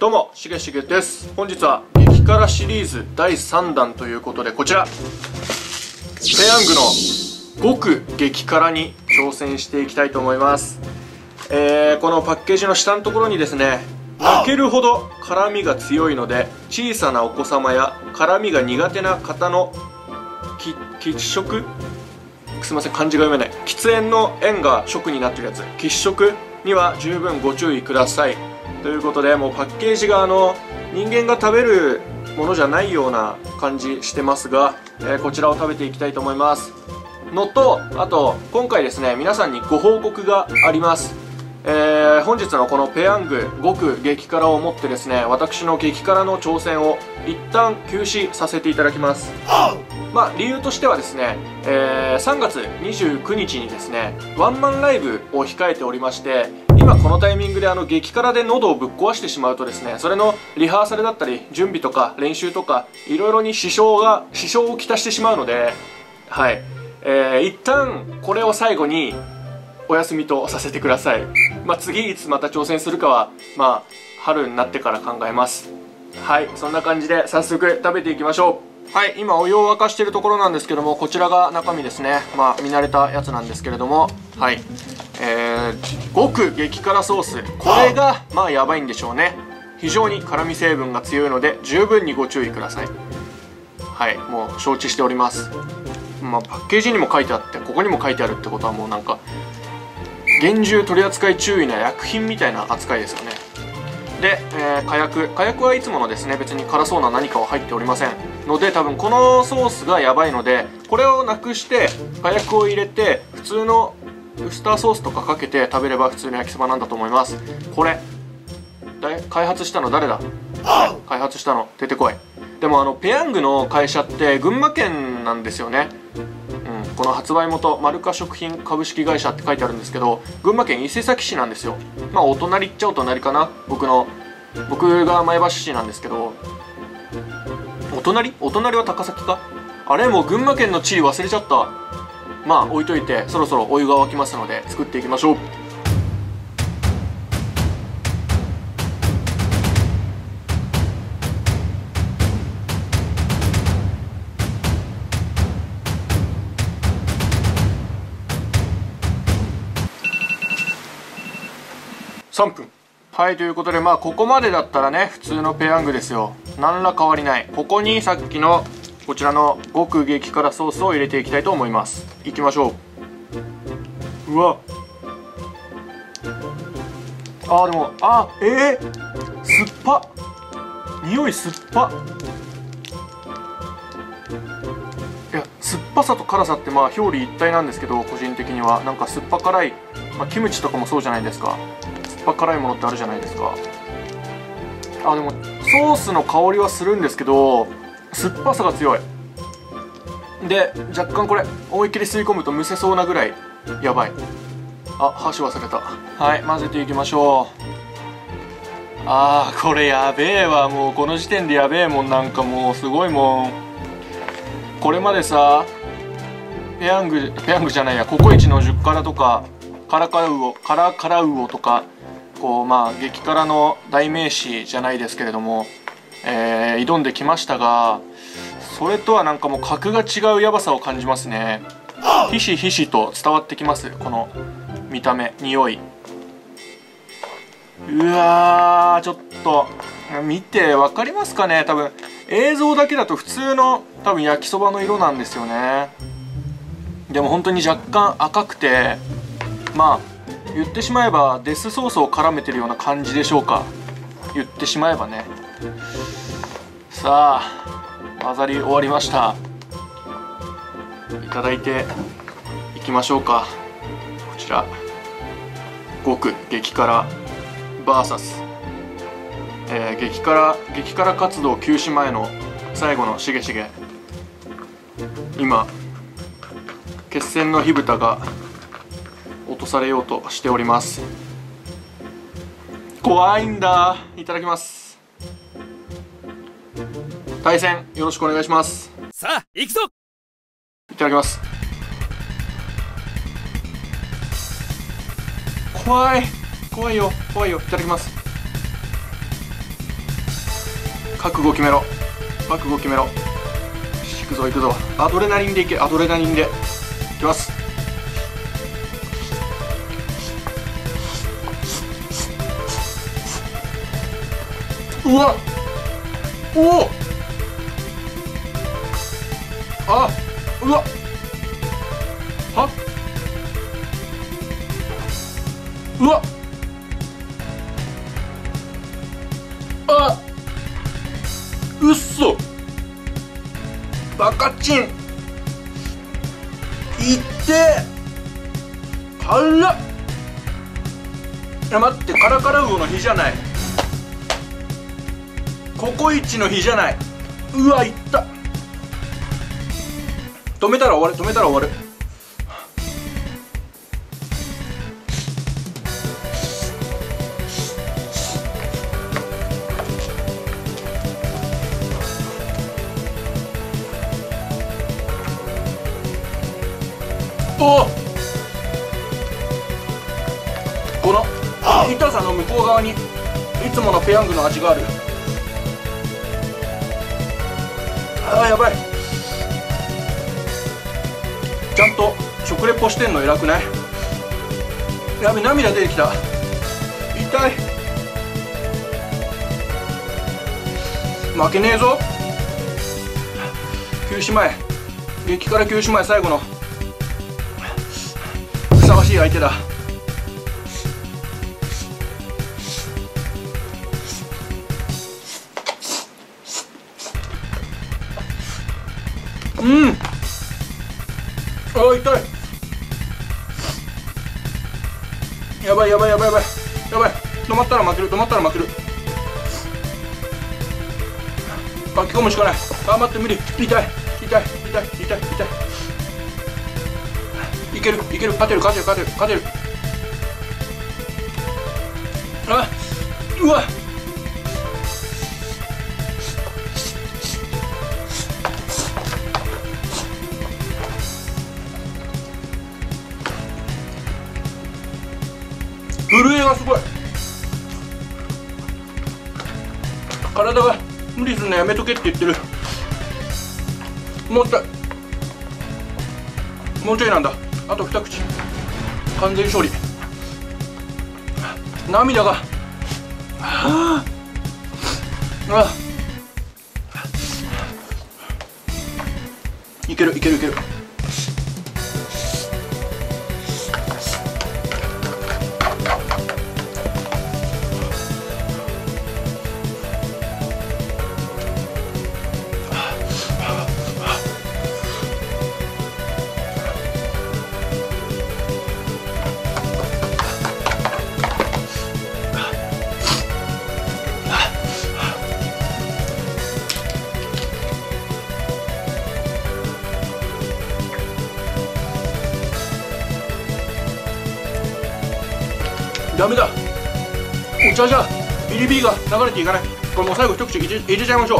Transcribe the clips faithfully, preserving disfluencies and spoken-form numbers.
どうも、しげしげです。本日は激辛シリーズだいさんだんということで、こちらペヤングの極激辛に挑戦していきたいと思います。えー、このパッケージの下のところにですね、泣けるほど辛みが強いので小さなお子様や辛みが苦手な方の喫食、すいません漢字が読めない、喫煙の縁が食になってるやつ、喫食には十分ご注意くださいということで、もうパッケージがあの人間が食べるものじゃないような感じしてますが、えー、こちらを食べていきたいと思いますのと、あと今回ですね、皆さんにご報告があります。えー、本日のこのペヤング極激辛をもってですね、私の激辛の挑戦を一旦休止させていただきます。まあ、理由としてはですね、えー、さんがつにじゅうくにちにですねワンマンライブを控えておりまして、今このタイミングであの激辛で喉をぶっ壊してしまうとですね、それのリハーサルだったり準備とか練習とかいろいろに支障が支障をきたしてしまうので、はい、えー、一旦これを最後にお休みとさせてください。まあ、次いつまた挑戦するかは、まあ、春になってから考えます。はい、そんな感じで早速食べていきましょう。はい、今お湯を沸かしているところなんですけども、こちらが中身ですね。まあ見慣れたやつなんですけれども、はい、えー、極激辛ソース、これがまあやばいんでしょうね。非常に辛み成分が強いので十分にご注意ください。はい、もう承知しております。まあ、パッケージにも書いてあってここにも書いてあるってことは、もうなんか厳重取扱注意な薬品みたいな扱いですよね。で、えー、火薬火薬はいつものですね、別に辛そうな何かは入っておりませんので、多分このソースがやばいので、これをなくして火薬を入れて普通のウスターソースとかかけて食べれば普通の焼きそばなんだと思います。これ開発したの誰だ？開発したの出てこい。でもあのペヤングの会社って群馬県なんですよね。この発売元、マルカ食品株式会社って書いてあるんですけど、群馬県伊勢崎市なんですよ。まあお隣っちゃお隣かな、僕の僕が前橋市なんですけど、お隣お隣は高崎かあれ、もう群馬県の地理忘れちゃった。まあ置いといて、そろそろお湯が沸きますので作っていきましょう。さんぷん。はい、ということで、まあここまでだったらね普通のペヤングですよ。何ら変わりない。ここにさっきのこちらの極激辛ソースを入れていきたいと思います。いきましょう。うわあー、でもあーえー、酸っぱ、匂い酸っぱ。いや、酸っぱさと辛さってまあ表裏一体なんですけど、個人的にはなんか酸っぱ辛い、まあ、キムチとかもそうじゃないですか、辛いものってあるじゃないですか。あ、でもソースの香りはするんですけど酸っぱさが強いで、若干これ思いっきり吸い込むとむせそうなぐらいやばい。あ、箸忘れた。はい、混ぜていきましょう。あー、これやべえわ。もうこの時点でやべえもん。なんかもうすごいもん。これまでさ、ペヤングペヤングじゃないや、ココイチのじゅっ辛とかカラカラウオカラカラウオとか、こうまあ激辛の代名詞じゃないですけれども、えー、挑んできましたが、それとはなんかもう格が違うやばさを感じますね。ひしひしと伝わってきます、この見た目、匂い。うわー、ちょっと見て分かりますかね。多分映像だけだと普通の多分焼きそばの色なんですよね。でも本当に若干赤くて、まあ言ってしまえばデスソースを絡めてるような感じでしょうか。言ってしまえばね。さあ、混ざり終わりました。いただいていきましょうか。こちら極激辛 ブイエス、えー、激辛激辛活動休止前の最後のしげしげ、今決戦の火蓋が落とされようとしております。怖いんだ。いただきます。対戦よろしくお願いします。さあ行くぞ。いただきます。怖い怖いよ怖いよ。いただきます。覚悟決めろ、覚悟決めろ。よし、行くぞ行くぞ。アドレナリンで行け、アドレナリンで行きます。うわっ、おお、あ、うわっ、は、うわっ、あ、うっそ、バカチン、いってー、辛っ。いや待って、カラカラ魚の日じゃない、ココイチの日じゃない。うわ、いった。止めたら終わる、止めたら終わる。おお、この痛さの向こう側にいつものペヤングの味がある。あー、やばい。ちゃんと食レポしてんの偉くない？やべ、涙出てきた。痛い。負けねえぞ。休止前、激辛休止前最後のふさわしい相手だ。うん、あ、痛い。やばいやばいやばいやばいやばい。止まったら負ける、止まったら負ける。書き込むしかない。あ、待って、無理。痛い痛い痛い痛い痛い痛い。いけるいける、勝てる勝てる勝てる勝てる。あ、うわっ、震えがすごい。体が無理するのやめとけって言ってる。もうちょい、もうちょいなんだ。あと二口、完全勝利。涙が、はあ、ああ、いけるいけるいける。ダメだ、お茶じゃビリビリが流れていかない。これもう最後一口入れ、入れちゃいましょう。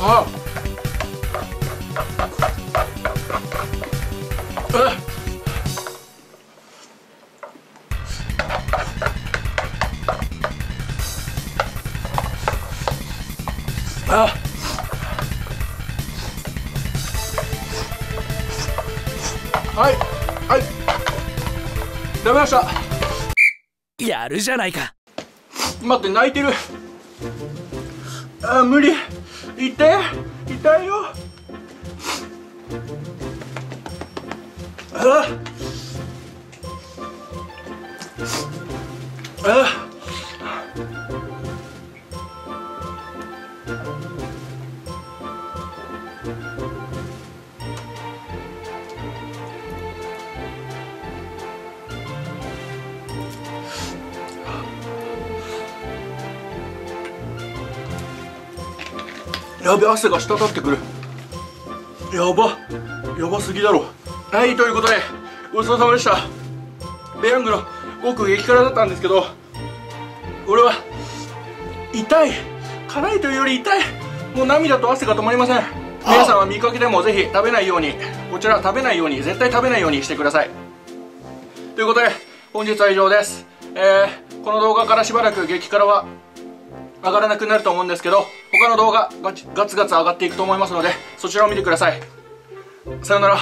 ああ、ああ、はいはい、ダメました。やるじゃないか。待って、泣いてる。あー、無理。痛い痛いよ。ああ、あやべ、汗が滴ってくる。やば、やばすぎだろ。はい、ということでごちそうさまでした。ペヤングの僕激辛だったんですけど、俺は痛い、辛いというより痛い、もう涙と汗が止まりません。皆さんは見かけてもぜひ食べないように、こちら食べないように、絶対食べないようにしてください。ということで本日は以上です。えーこの動画からしばらく激辛は上がらなくなると思うんですけど、他の動画がガツガツ上がっていくと思いますので、そちらを見てください。さよなら。